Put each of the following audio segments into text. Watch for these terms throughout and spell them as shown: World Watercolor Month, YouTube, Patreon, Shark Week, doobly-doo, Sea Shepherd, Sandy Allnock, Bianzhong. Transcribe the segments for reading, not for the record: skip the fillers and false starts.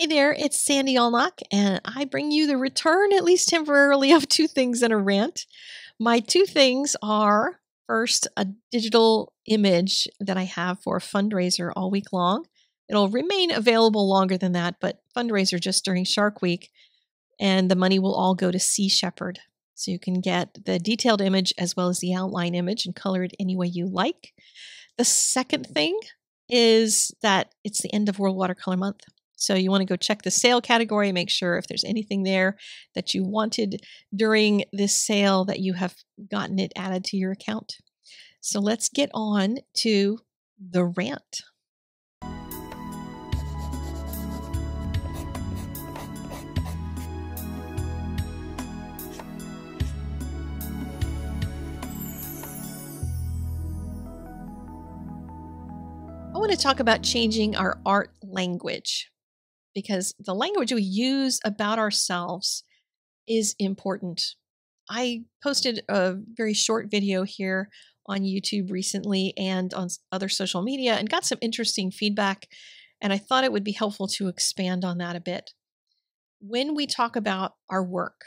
Hey there, it's Sandy Allnock, and I bring you the return, at least temporarily, of two things and a rant. My two things are, first, a digital image that I have for a fundraiser all week long. It'll remain available longer than that, but fundraiser just during Shark Week, and the money will all go to Sea Shepherd. So you can get the detailed image as well as the outline image and color it any way you like. The second thing is that it's the end of World Watercolor Month. So you want to go check the sale category, make sure if there's anything there that you wanted during this sale that you have gotten it added to your account. So let's get on to the rant. I want to talk about changing our art language, because the language we use about ourselves is important. I posted a very short video here on YouTube recently and on other social media and got some interesting feedback, and I thought it would be helpful to expand on that a bit. When we talk about our work,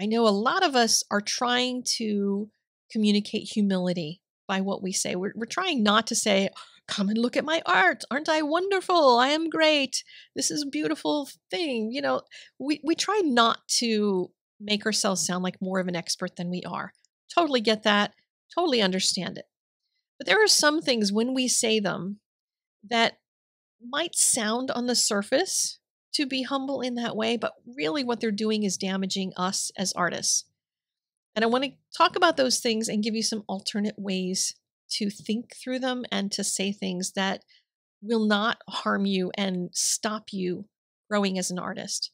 I know a lot of us are trying to communicate humility by what we say. We're trying not to say, "Come and look at my art. Aren't I wonderful? I am great. This is a beautiful thing." You know, we try not to make ourselves sound like more of an expert than we are. Totally get that. Totally understand it. But there are some things when we say them that might sound on the surface to be humble in that way, but really what they're doing is damaging us as artists. And I want to talk about those things and give you some alternate ways to think through them and to say things that will not harm you and stop you growing as an artist.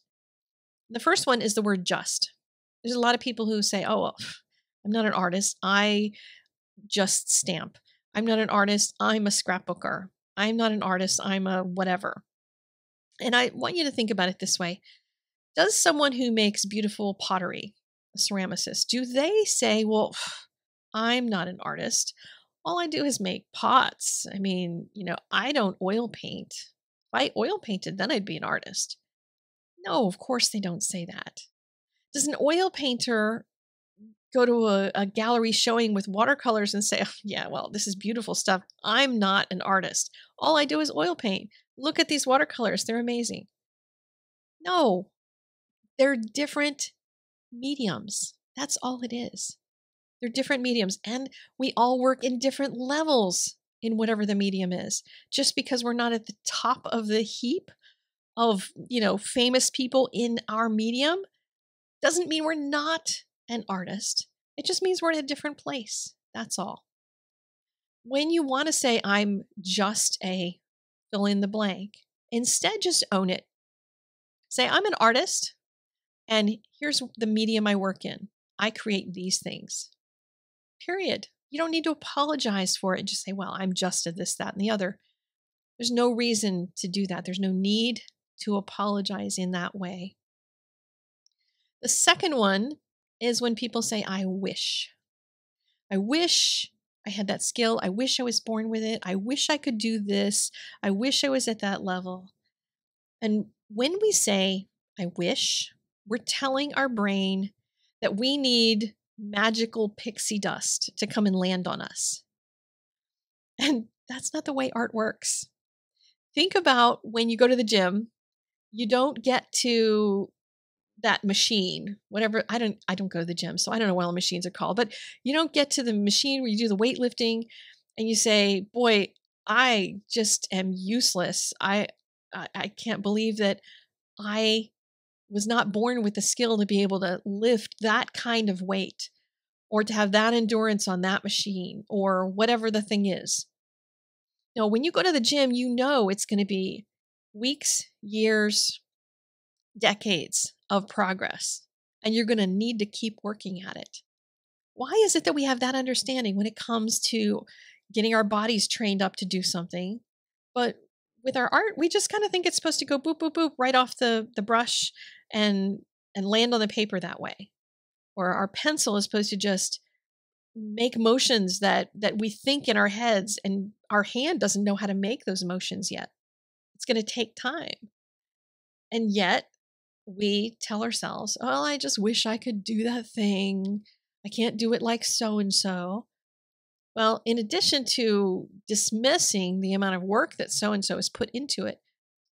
The first one is the word just. There's a lot of people who say, "Oh, well, I'm not an artist. I just stamp. I'm not an artist. I'm a scrapbooker. I'm not an artist. I'm a whatever." And I want you to think about it this way. Does someone who makes beautiful pottery, a ceramicist, do they say, "Well, I'm not an artist. All I do is make pots. I mean, you know, I don't oil paint. If I oil painted, then I'd be an artist"? No, of course they don't say that. Does an oil painter go to a gallery showing with watercolors and say, "Oh, yeah, well, this is beautiful stuff. I'm not an artist. All I do is oil paint. Look at these watercolors. They're amazing"? No, they're different mediums. That's all it is. They're different mediums, and we all work in different levels in whatever the medium is. Just because we're not at the top of the heap of, you know, famous people in our medium doesn't mean we're not an artist. It just means we're in a different place. That's all. When you want to say, "I'm just a fill in the blank," instead just own it. Say, "I'm an artist, and here's the medium I work in. I create these things." Period. You don't need to apologize for it and just say, "Well, I'm just a this, that, and the other." There's no reason to do that. There's no need to apologize in that way. The second one is when people say, "I wish. I wish I had that skill. I wish I was born with it. I wish I could do this. I wish I was at that level." And when we say, "I wish," we're telling our brain that we need magical pixie dust to come and land on us. And that's not the way art works. Think about when you go to the gym, you don't get to that machine, whatever. I don't go to the gym, so I don't know what all the machines are called, but you don't get to the machine where you do the weightlifting and you say, "Boy, I just am useless. I can't believe that I was not born with the skill to be able to lift that kind of weight or to have that endurance on that machine," or whatever the thing is. Now, when you go to the gym, you know it's going to be weeks, years, decades of progress, and you're going to need to keep working at it. Why is it that we have that understanding when it comes to getting our bodies trained up to do something, but with our art, we just kind of think it's supposed to go boop, boop, boop right off the brush and land on the paper that way. Or our pencil is supposed to just make motions that we think in our heads, and our hand doesn't know how to make those motions yet. It's going to take time. And yet we tell ourselves, oh, I just wish I could do that thing. I can't do it like so-and-so. Well, in addition to dismissing the amount of work that so-and-so has put into it,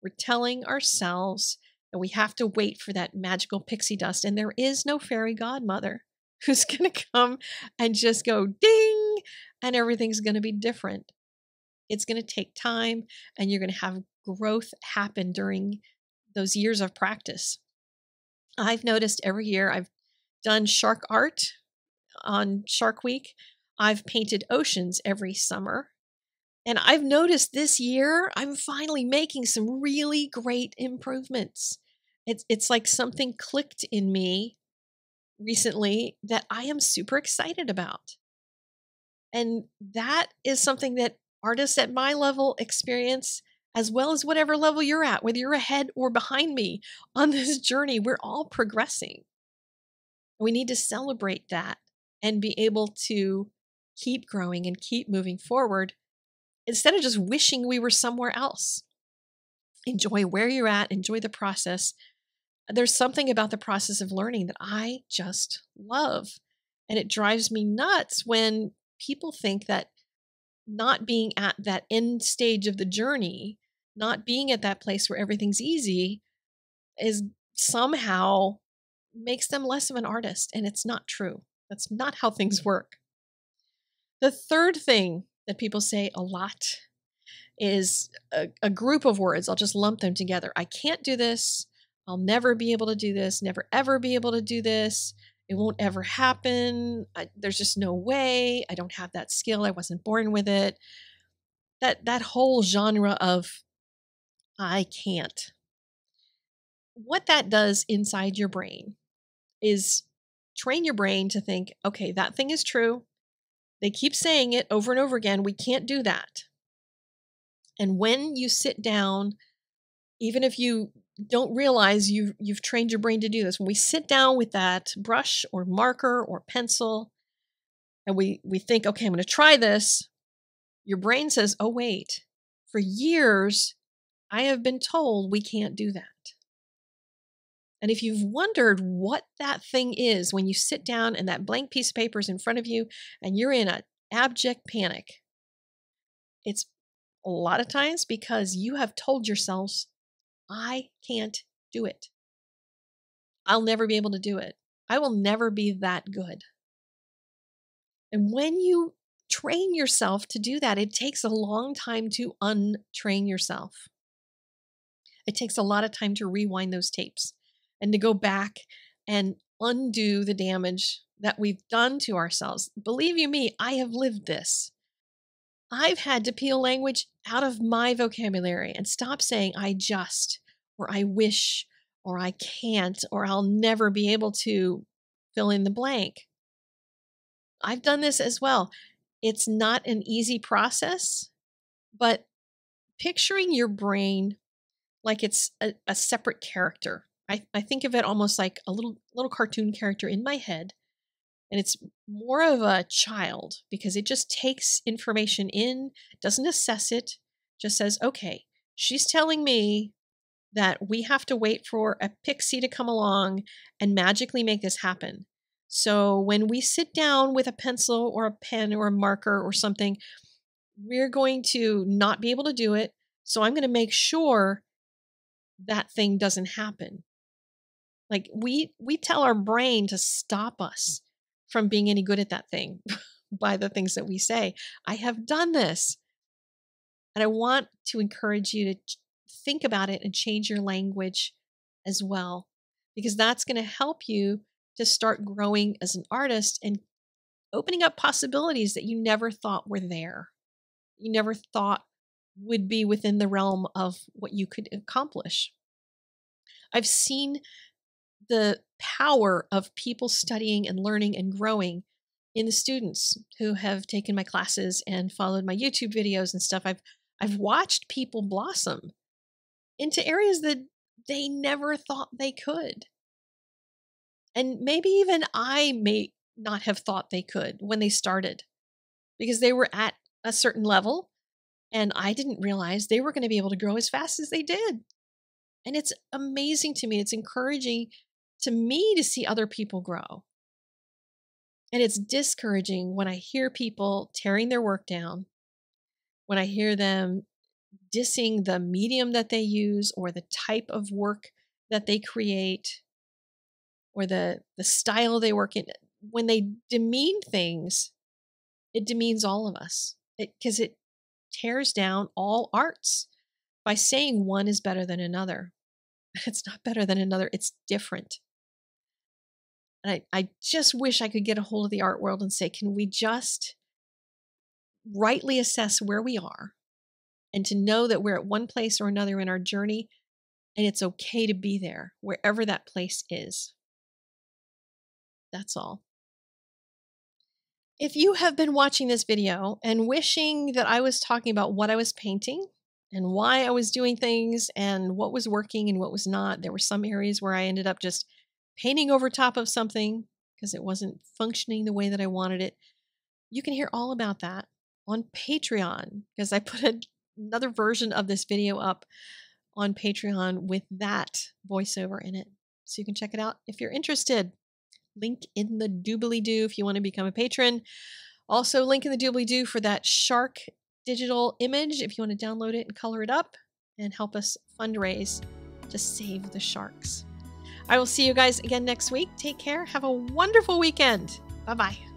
we're telling ourselves that we have to wait for that magical pixie dust. And there is no fairy godmother who's going to come and just go ding and everything's going to be different. It's going to take time and you're going to have growth happen during those years of practice. I've noticed every year I've done shark art on Shark Week. I've painted oceans every summer. And I've noticed this year, I'm finally making some really great improvements. It's like something clicked in me recently that I am super excited about. And that is something that artists at my level experience, as well as whatever level you're at, whether you're ahead or behind me on this journey, we're all progressing. We need to celebrate that and be able to keep growing and keep moving forward instead of just wishing we were somewhere else. Enjoy where you're at. Enjoy the process. There's something about the process of learning that I just love. And it drives me nuts when people think that not being at that end stage of the journey, not being at that place where everything's easy, is somehow makes them less of an artist. And it's not true. That's not how things work. The third thing that people say a lot is a group of words. I'll just lump them together. I can't do this. I'll never be able to do this. Never, ever be able to do this. It won't ever happen. There's just no way. I don't have that skill. I wasn't born with it. That whole genre of I can't. What that does inside your brain is train your brain to think, okay, that thing is true. They keep saying it over and over again. We can't do that. And when you sit down, even if you don't realize you've trained your brain to do this, when we sit down with that brush or marker or pencil and we think, okay, I'm going to try this, your brain says, oh, wait, for years, I have been told we can't do that. And if you've wondered what that thing is when you sit down and that blank piece of paper is in front of you and you're in an abject panic, it's a lot of times because you have told yourselves, I can't do it. I'll never be able to do it. I will never be that good. And when you train yourself to do that, it takes a long time to untrain yourself. It takes a lot of time to rewind those tapes and to go back and undo the damage that we've done to ourselves. Believe you me, I have lived this. I've had to peel language out of my vocabulary and stop saying I just, or I wish, or I can't, or I'll never be able to fill in the blank. I've done this as well. It's not an easy process, but picturing your brain like it's a separate character. I think of it almost like a little cartoon character in my head, and it's more of a child because it just takes information in, doesn't assess it, just says, okay, she's telling me that we have to wait for a pixie to come along and magically make this happen. So when we sit down with a pencil or a pen or a marker or something, we're going to not be able to do it. So I'm going to make sure that thing doesn't happen. Like we tell our brain to stop us from being any good at that thing by the things that we say. I have done this. And I want to encourage you to think about it and change your language as well, because that's going to help you to start growing as an artist and opening up possibilities that you never thought were there. You never thought would be within the realm of what you could accomplish. I've seen the power of people studying and learning and growing in the students who have taken my classes and followed my YouTube videos and stuff. I've watched people blossom into areas that they never thought they could. And maybe even I may not have thought they could when they started, because they were at a certain level and I didn't realize they were going to be able to grow as fast as they did. And it's amazing to me. It's encouraging to me to see other people grow. And it's discouraging when I hear people tearing their work down, when I hear them dissing the medium that they use or the type of work that they create or the style they work in. When they demean things, it demeans all of us because it tears down all arts by saying one is better than another. It's not better than another. It's different. And I just wish I could get a hold of the art world and say, can we just rightly assess where we are and to know that we're at one place or another in our journey and it's okay to be there wherever that place is. That's all. If you have been watching this video and wishing that I was talking about what I was painting and why I was doing things and what was working and what was not, there were some areas where I ended up just painting over top of something because it wasn't functioning the way that I wanted it. You can hear all about that on Patreon because I put another version of this video up on Patreon with that voiceover in it. So you can check it out if you're interested. Link in the doobly-doo if you want to become a patron. Also, link in the doobly-doo for that shark digital image if you want to download it and color it up and help us fundraise to save the sharks. I will see you guys again next week. Take care. Have a wonderful weekend. Bye-bye.